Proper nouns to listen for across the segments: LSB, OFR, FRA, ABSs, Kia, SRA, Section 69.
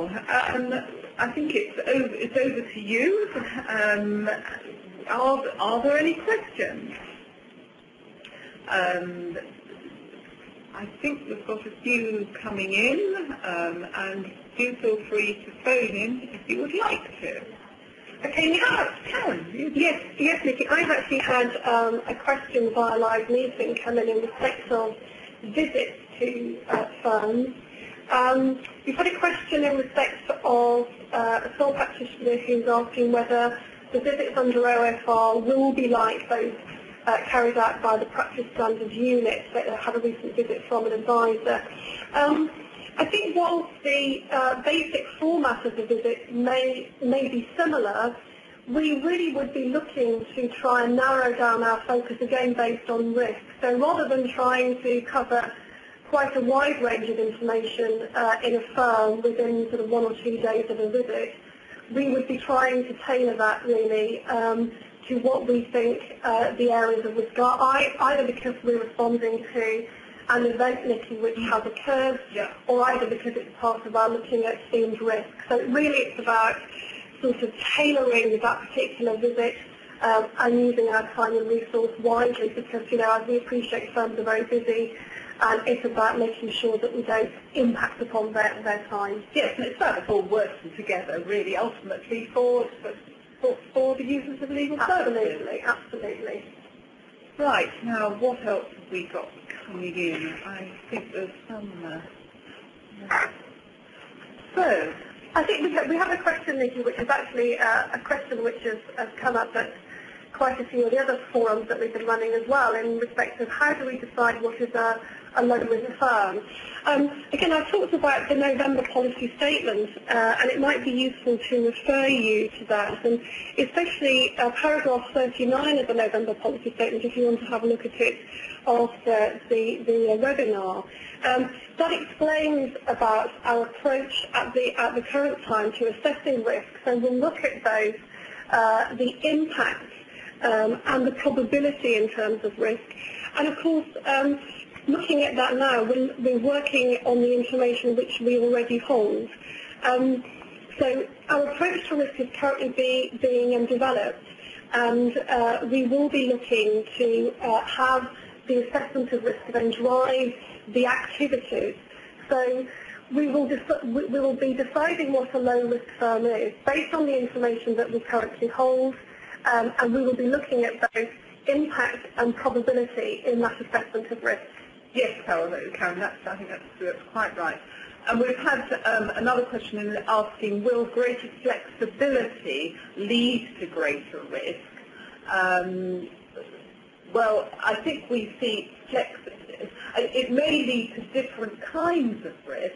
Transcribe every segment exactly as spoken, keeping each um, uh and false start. Well, um, I think it's over, it's over to you. Um, are, are there any questions? Um, I think we've got a few coming in, um, and do feel free to phone in if you would like to. Okay, Nicola, Karen. Yes, yes, Nikki. I've actually had um, a question via live meeting come in in respect of visits to uh, firms. Um, we've had a question in respect of uh, a sole practitioner who's asking whether the visits under O F R will be like those uh, carried out by the practice standards unit that had a recent visit from an advisor. Um, I think whilst the uh, basic format of the visit may, may be similar, we really would be looking to try and narrow down our focus again based on risk. So rather than trying to cover quite a wide range of information uh, in a firm within sort of one or two days of a visit, we would be trying to tailor that really um, to what we think uh, the areas of risk are, I, either because we're responding to an event, Nikki, which has occurred, yeah, or either because it's part of our looking at themed risk. So really it's about sort of tailoring that particular visit um, and using our time and resource widely because, you know, as we appreciate, firms are very busy and it's about making sure that we don't impact upon their, their time. Yes, and it's about us all working together really ultimately for, for, for the users of legal absolutely, services. Absolutely, absolutely. Right, now what else have we got coming in? I think there's some... Uh, yeah. So, I think we have, we have a question, Nikki, which is actually uh, a question which has, has come up at quite a few of the other forums that we've been running as well in respect of how do we decide what is a, a loan with a firm. Um, again, I talked about the November policy statement, uh, and it might be useful to refer you to that, and especially uh, paragraph thirty-nine of the November policy statement, if you want to have a look at it after the, the uh, webinar. Um, that explains about our approach at the, at the current time to assessing risk, so we'll look at both uh, the impact um, and the probability in terms of risk, and of course, um, looking at that now, we're, we're working on the information which we already hold. Um, so our approach to risk is currently be, being um, developed, and uh, we will be looking to uh, have the assessment of risk then drive the activities. So we will, we will be deciding what a low-risk firm is based on the information that we currently hold, um, and we will be looking at both impact and probability in that assessment of risk. Yes, Karen, that's, I think that's, that's quite right. And we've had um, another question in asking, will greater flexibility lead to greater risk? Um, well, I think we see flex. It may lead to different kinds of risk,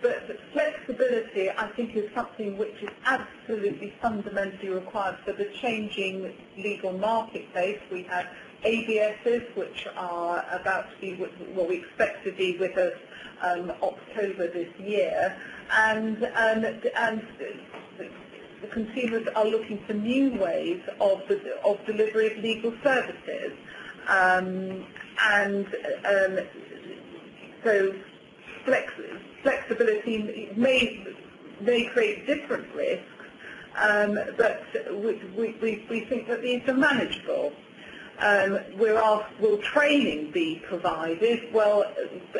but the flexibility, I think, is something which is absolutely fundamentally required for the changing legal marketplace. We have A B Ss, which are about to be, with, well, we expect to be with us um, October this year, and, and, and the consumers are looking for new ways of, the, of delivery of legal services. Um, and um, so flex, flexibility may, may create different risks, um, but we, we, we think that these are manageable. Um, we're asked, will training be provided? Well,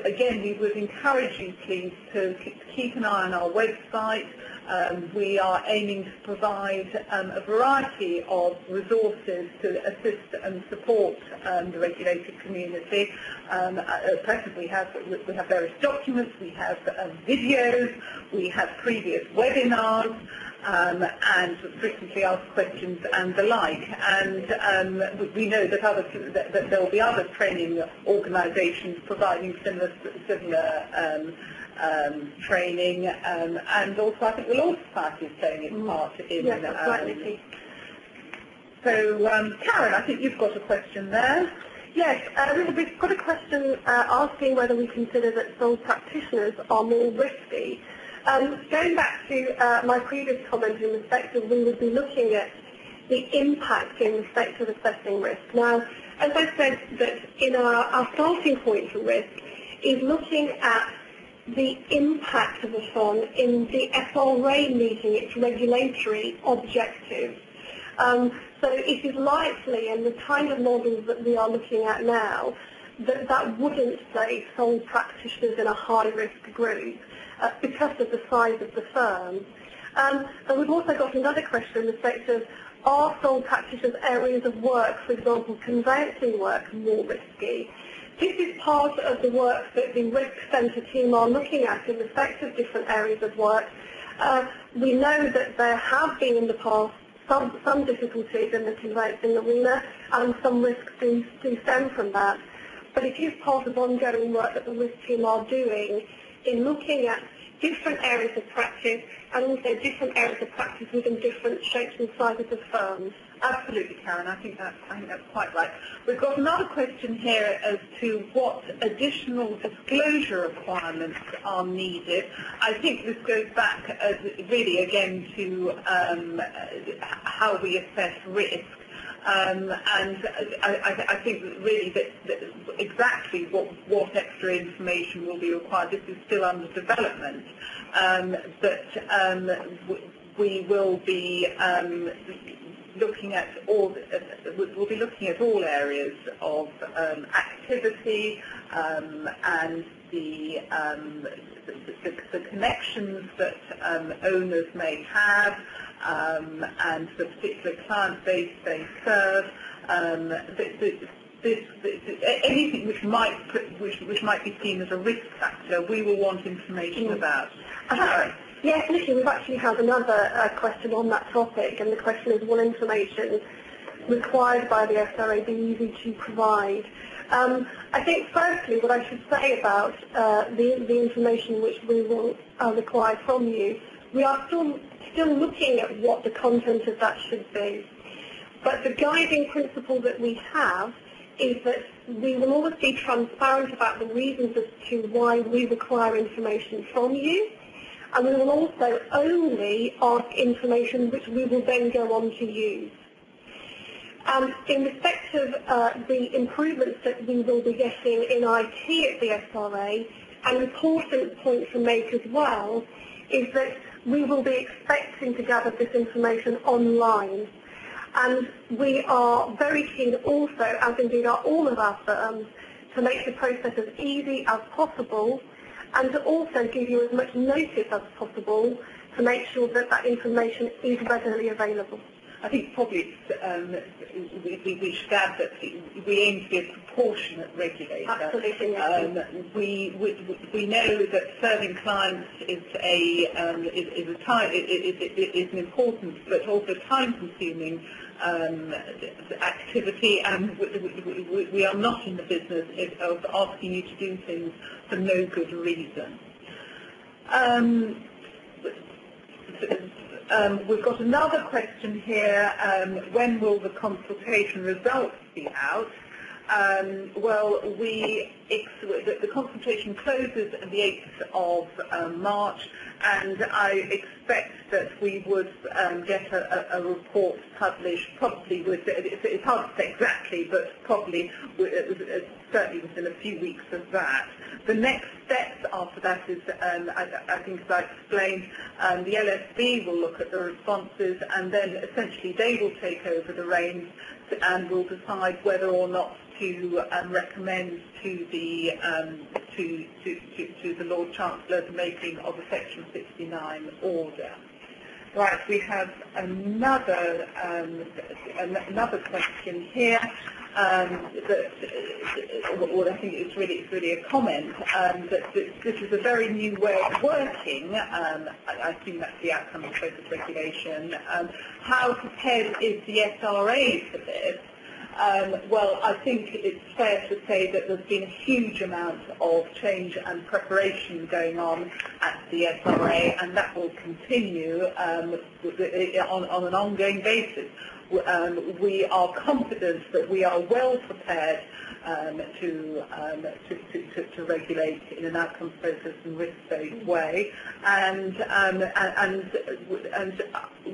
again, we would encourage you, please, to keep an eye on our website. Um, we are aiming to provide um, a variety of resources to assist and support um, the regulated community. Um, at present, we have, we have various documents, we have um, videos, we have previous webinars, Um, and frequently asked questions and the like, and um, we know that, other, that, that there will be other training organisations providing similar, similar um, um, training, um, and also I think the Law Society is playing its part in. Yes, um, so um, Karen, I think you've got a question there. Yes, uh, we've got a question uh, asking whether we consider that sole practitioners are more risky. Um, going back to uh, my previous comment in respect of we would be looking at the impact in respect of assessing risk. Now, as I said, that in our, our starting point for risk is looking at the impact of a fund in the F R A meeting its regulatory objectives. Um, so it is likely, and the kind of models that we are looking at now, that that wouldn't say sole practitioners in a high-risk group uh, because of the size of the firm. Um, and we've also got another question in respect of, are sole practitioners' areas of work, for example, conveyancing work, more risky? This is part of the work that the Risk Centre team are looking at in respect of different areas of work. Uh, we know that there have been in the past some, some difficulties in the conveyancing arena, and some risks do, do stem from that. But it is part of ongoing work that the risk team are doing in looking at different areas of practice and also different areas of practice within different shapes and sizes of firms. Absolutely, Karen. I think that's, I think that's quite right. We've got another question here as to what additional disclosure requirements are needed. I think this goes back as really again to um, how we assess risk. Um, and I, I think really that, that exactly what, what extra information will be required. This is still under development, um, but um, w we will be um, looking at all. Uh, we'll be looking at all areas of um, activity um, and the, um, the, the, the connections that um, owners may have. Um, and the particular client base they serve, um, this, this, this, this, anything which might which, which might be seen as a risk factor, we will want information mm. about. Uh, yes, Nikki, we've actually had another uh, question on that topic, and the question is, will information required by the S R A be easy to provide? Um, I think firstly, what I should say about uh, the the information which we will uh, require from you, we are still. still looking at what the content of that should be. But the guiding principle that we have is that we will always be transparent about the reasons as to why we require information from you, and we will also only ask information which we will then go on to use. Um, in respect of uh, the improvements that we will be getting in I T at the S R A, an important point to make as well is that we will be expecting to gather this information online, and we are very keen also, as indeed are all of our firms, to make the process as easy as possible and to also give you as much notice as possible to make sure that that information is readily available. I think probably it's, um, we, we, we should add that we aim to be a proportionate regulator. Absolutely. Um, we, we we know that serving clients is a um, is, is a time is, is, is an important but also time-consuming um, activity, and we, we, we are not in the business of asking you to do things for no good reason. Um, Um, we've got another question here, um, when will the consultation results be out? Um, well, we the consultation closes on the eighth of um, March, and I expect that we would um, get a, a report published probably with, it's hard to say exactly, but probably with, certainly within a few weeks of that. The next steps after that is, um, I, I think as I explained, um, the L S B will look at the responses, and then essentially they will take over the reins and will decide whether or not to um, recommend to the um, to, to, to, to the Lord Chancellor the making of a Section sixty-nine order. Right, we have another um, another question here. Um, that, well, I think it's really it's really a comment um, that this is a very new way of working. Um, I assume that's the outcome of focused regulation. Um, how prepared is the S R A for this? Um, well, I think it's fair to say that there's been a huge amount of change and preparation going on at the S R A, and that will continue um, on, on an ongoing basis. Um, we are confident that we are well prepared um, to, um, to, to, to regulate in an outcome-focused and risk-based way, and, um, and, and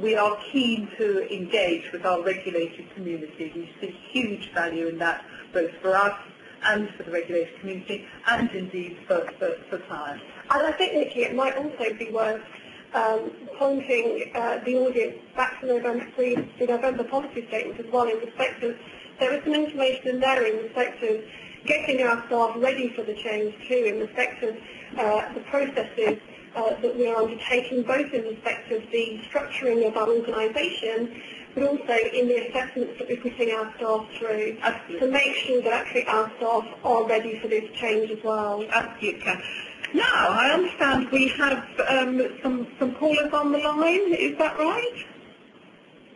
we are keen to engage with our regulated community. We see huge value in that, both for us and for the regulated community, and indeed for, for, for clients. And I think, Nikki, it might also be worth um, pointing uh, the audience back to November, the November policy statement as well, in respect of there was some information in there in respect of getting our staff ready for the change too, in respect of uh, the processes uh, that we are undertaking, both in respect of the structuring of our organisation, but also in the assessments that we're putting our staff through. Absolutely. To make sure that actually our staff are ready for this change as well. Absolutely. Now, I understand we have um, some, some callers on the line, is that right?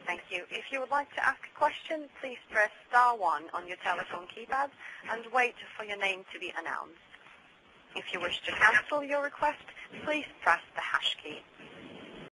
Thank you. If you would like to ask a question, please press star one on your telephone keypad and wait for your name to be announced. If you wish to cancel your request, please press the hash key.